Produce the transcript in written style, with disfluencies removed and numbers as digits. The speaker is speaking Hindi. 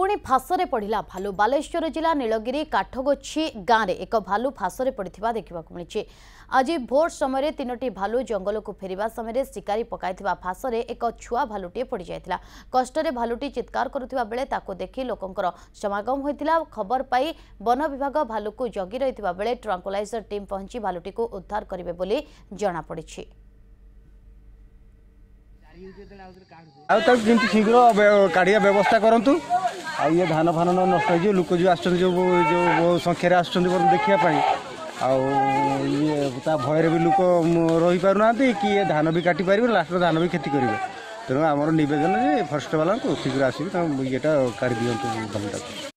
पुणी फासरे पड़ा भालू। बालेश्वर जिला नीलगिरी काठगोछी गाँव में एक भालू फासरे पड़ा देखा मिली। आज भोर समय तीनो भालू जंगल को फेरवा समय शिकारी पकड़ फासरे एक छुआ भालूटे पड़ जाता। कष्ट भालूटी चित्कार करुवा बेले देखी लोकंर समागम होता। खबर पाई वन विभाग भालू को जगी रही बेले ट्रांकुलाइजर टीम पहुंची भालूटी को उद्धार करेंगे जनापड़ी। आम शीघ्र काढ़िया व्यवस्था करूँ। आ ये धान फान नष्ट हो लोक जो आस संख्यार आस देखापी आ भयर भी लोक रही पारना कि ये धान भी काटि पारे लास्ट धान भी खेती करेंगे। तेणु आम नवेदन फरेस्ट वाला शीघ्र आसिक ये काढ़ी दिखाँ।